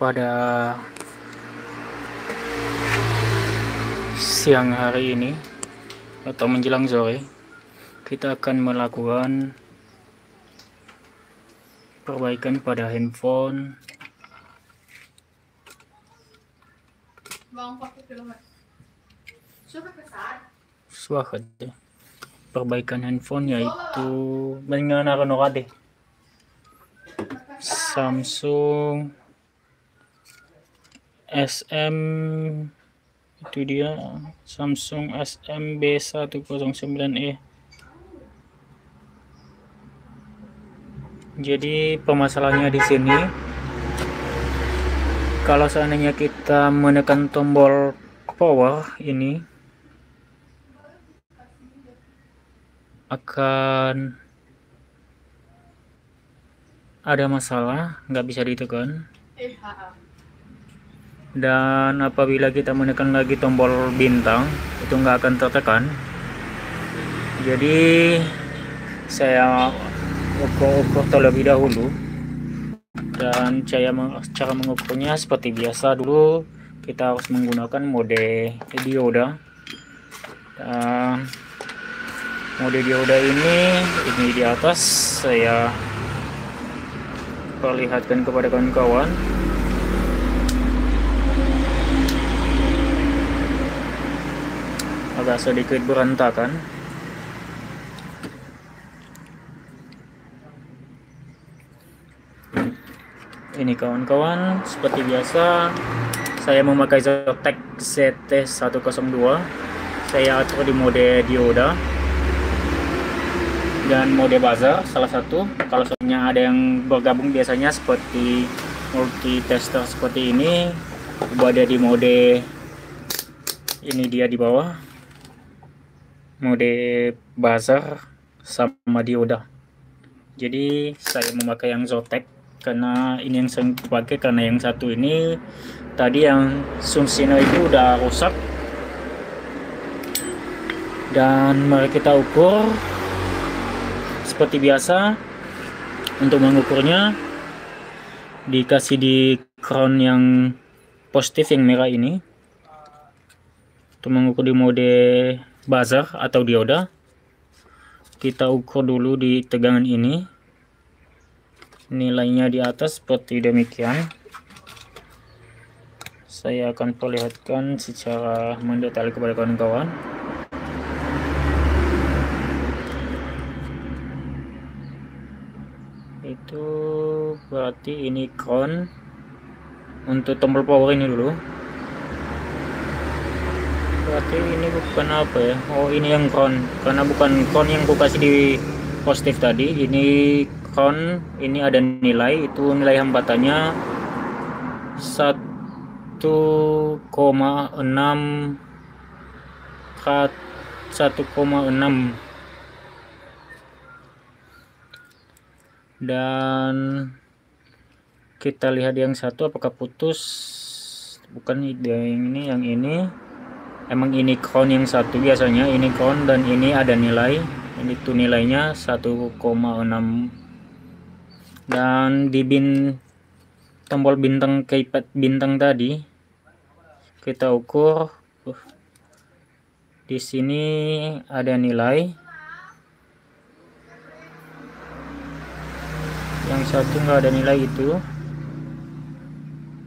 pada siang hari ini atau menjelang sore kita akan melakukan perbaikan pada handphone Suahat, perbaikan handphone yaitu dengan Renoade Samsung SM, itu dia Samsung SM-B109E. Jadi permasalahannya di sini, kalau seandainya kita menekan tombol power ini akan ada masalah, nggak bisa ditekan. Dan apabila kita menekan lagi tombol bintang itu nggak akan tertekan. Jadi saya ukur terlebih dahulu, dan cara mengukurnya seperti biasa. Dulu kita harus menggunakan mode dioda. Mode dioda ini di atas saya perlihatkan kepada kawan-kawan. Agak sedikit berantakan, ini kawan-kawan. Seperti biasa saya memakai Zotek ZT102, saya atur di mode dioda dan mode buzzer salah satu. Kalau sebenarnya ada yang bergabung biasanya seperti multitester seperti ini berada di mode ini, dia di bawah mode buzzer sama dioda. Jadi saya memakai yang Zotek karena ini yang sering dipakai, karena yang satu ini tadi yang Sunsino itu udah rusak. Dan mari kita ukur seperti biasa. Untuk mengukurnya dikasih di crown yang positif yang merah ini untuk mengukur di mode buzzer atau dioda. Kita ukur dulu di tegangan ini, nilainya di atas seperti demikian. Saya akan perlihatkan secara mendetail kepada kawan-kawan. Itu berarti ini crown untuk tombol power ini dulu. Berarti ini bukan apa ya, oh ini yang crown, karena bukan crown yang kukasih di positif tadi. Ini crown, ini ada nilai, itu nilai hambatannya 1,6 dan kita lihat yang satu apakah putus. Bukan, yang ini emang ini crown yang satu, biasanya ini crown dan ini ada nilai, ini tuh nilainya 1,6. Dan di tombol bintang keypad bintang tadi kita ukur, di sini ada nilai, yang satu nggak ada nilai itu.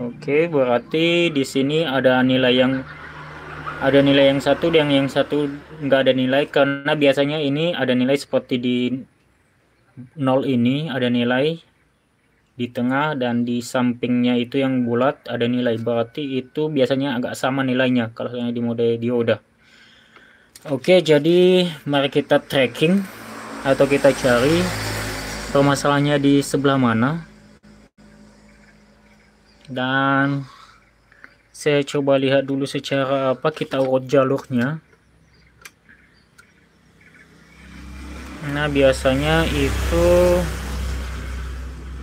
Oke, berarti di sini ada nilai yang satu, dan yang satu nggak ada nilai, karena biasanya ini ada nilai seperti di 0 ini ada nilai, di tengah dan di sampingnya itu yang bulat ada nilai. Berarti itu biasanya agak sama nilainya kalau yang di mode dioda. Oke, jadi mari kita tracking atau kita cari permasalahannya di sebelah mana. Dan saya coba lihat dulu secara apa, kita urut jalurnya. Nah biasanya itu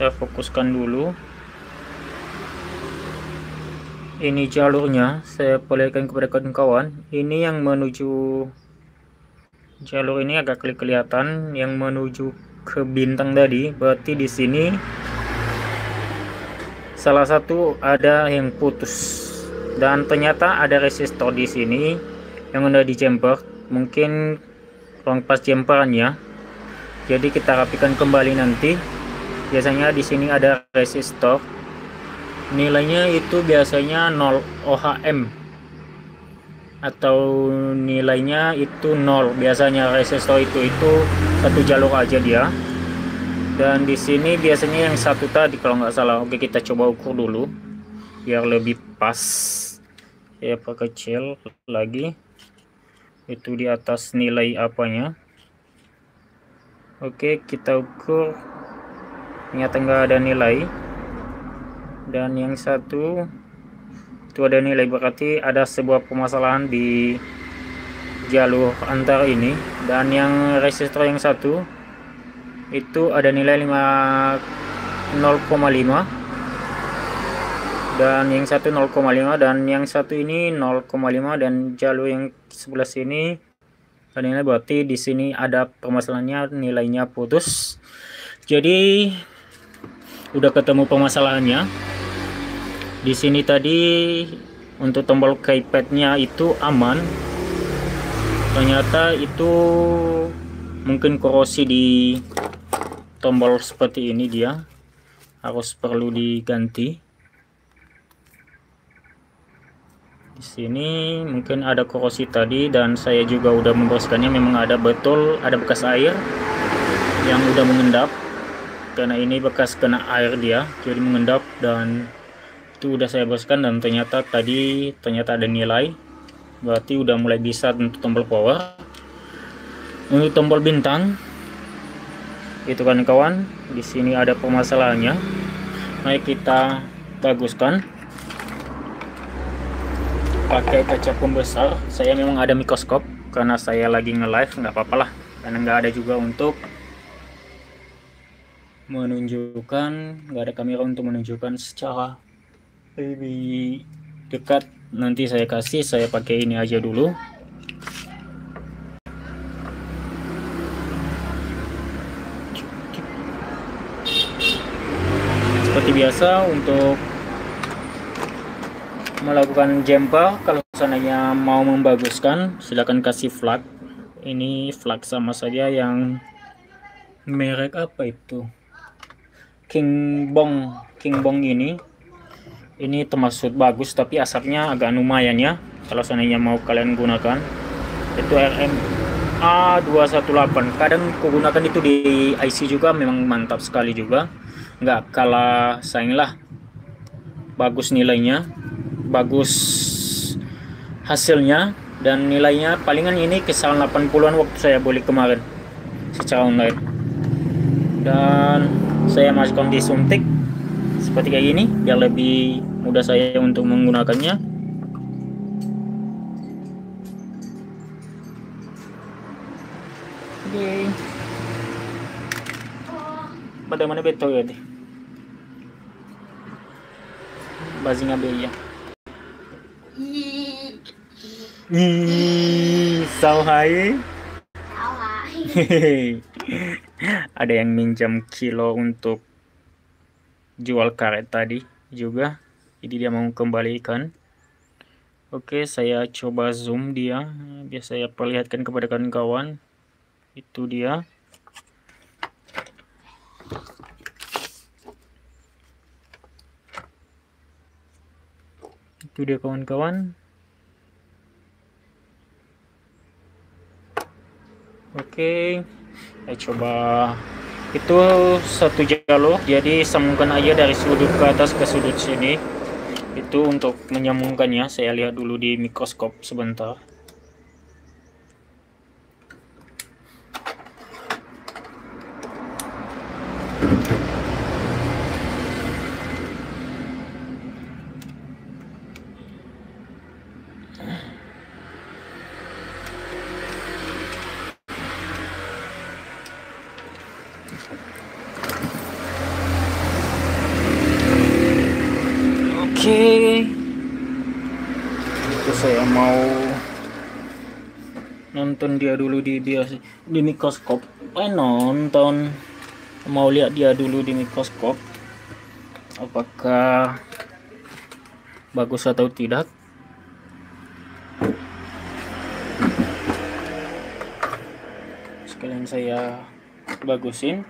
saya fokuskan dulu, ini jalurnya saya perlihatkan kepada kawan-kawan. Ini yang menuju jalur ini agak kelihatan yang menuju ke bintang tadi. Berarti di sini salah satu ada yang putus, dan ternyata ada resistor di sini yang udah di chamber, mungkin ruang pas chamberannya. Jadi kita rapikan kembali nanti. Biasanya di sini ada resistor, nilainya itu biasanya 0 ohm atau nilainya itu 0. Biasanya resistor itu satu jalur aja dia. Dan di sini biasanya yang satu tadi kalau nggak salah. Oke, kita coba ukur dulu biar lebih pas. Ya, perkecil lagi itu di atas nilai apanya. Oke, kita ukur. Ternyata nggak ada nilai, dan yang satu itu ada nilai. Berarti ada sebuah permasalahan di jalur antar ini. Dan yang resistor yang satu itu ada nilai 0,5, dan yang satu 0,5, dan yang satu ini 0,5, dan jalur yang sebelah sini ada nilai. Berarti di sini ada permasalahannya, nilainya putus. Jadi udah ketemu permasalahannya. Di sini tadi untuk tombol keypadnya itu aman, ternyata itu mungkin korosi di tombol seperti ini, dia harus perlu diganti. Di sini mungkin ada korosi tadi, dan saya juga udah membersihkannya. Memang ada, betul ada bekas air yang udah mengendap, karena ini bekas kena air dia, jadi mengendap. Dan itu udah saya bersihkan, dan ternyata tadi ada nilai. Berarti udah mulai bisa untuk tombol power. Untuk tombol bintang itu kan kawan, di sini ada permasalahannya. Mari kita baguskan pakai kaca pembesar. Saya memang ada mikroskop karena saya lagi nge-live, nggak apa-apalah, karena nggak ada juga untuk menunjukkan, nggak ada kamera untuk menunjukkan secara lebih dekat. Nanti saya pakai ini aja dulu. Seperti biasa untuk melakukan jumper, kalau sananya mau membaguskan silakan kasih flag. Ini flag sama saja yang merek apa itu, Kingbong ini termasuk bagus, tapi asapnya agak lumayan ya. Kalau seandainya mau kalian gunakan itu RM A218. Kadang kugunakan itu di IC juga, memang mantap sekali juga, nggak kalah saing lah. Bagus nilainya, bagus hasilnya, dan nilainya palingan ini kisaran 80-an waktu saya beli kemarin secara online. Dan saya masukkan di suntik seperti kayak gini biar lebih mudah saya untuk menggunakannya. Oke, bagaimana betul ya deh bazinga belia sauhai. Ada yang minjam kilo untuk jual karet tadi juga, jadi dia mau kembalikan. Oke, saya coba zoom dia biar saya perlihatkan kepada kawan-kawan. Itu dia, kawan-kawan. Oke, saya coba itu satu jalur, jadi sambungkan aja dari sudut ke atas ke sudut sini. Itu untuk menyambungkannya saya lihat dulu di mikroskop sebentar. Oke, itu saya mau nonton dia dulu di mikroskop. Mau lihat dia dulu di mikroskop. apakah bagus atau tidak. Sekalian saya bagusin.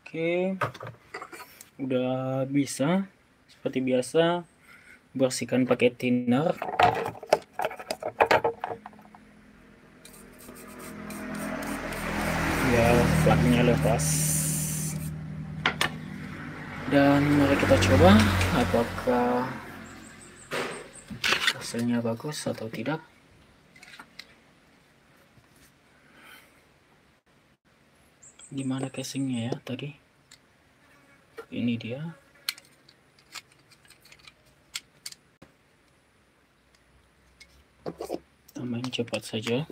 Oke, udah bisa. Seperti biasa, bersihkan pakai thinner. Ya, flagnya lepas. Dan mari kita coba apakah hasilnya bagus atau tidak. Gimana casingnya ya tadi, ini dia. Tambahin cepat saja,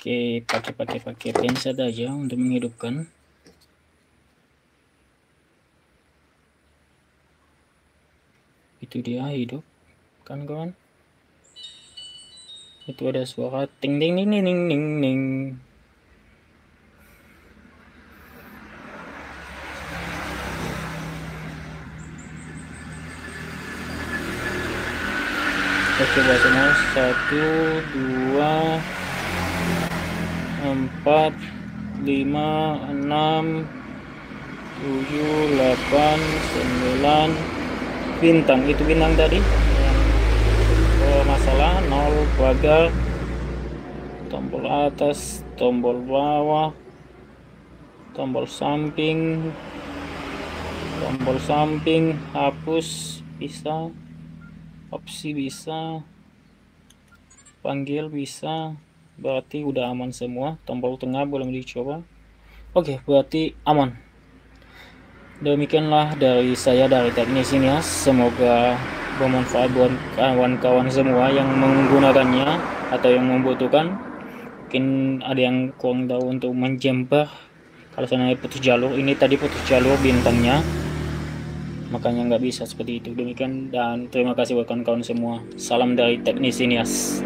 kita pakai pensil aja untuk menghidupkan. Itu dia, hidup kan kawan. Itu ada suara ting ting ting ting ting ting. Coba semua 1 2 4 5 6 7 8 9 bintang. Itu bintang tadi masalah 0 pagar, tombol atas, tombol bawah, tombol samping, hapus bisa, opsi bisa, panggil bisa. Berarti udah aman semua. Tombol tengah belum dicoba. Oke, berarti aman. Demikianlah dari saya, dari teknis ini ya. Semoga bermanfaat buat kawan-kawan semua yang menggunakannya atau yang membutuhkan. Mungkin ada yang kurang tahu untuk menjemper kalau sana putus jalur. Ini tadi putus jalur bintangnya, makanya nggak bisa seperti itu. Demikian, dan terima kasih buat kawan-kawan semua. Salam dari teknisi Nias.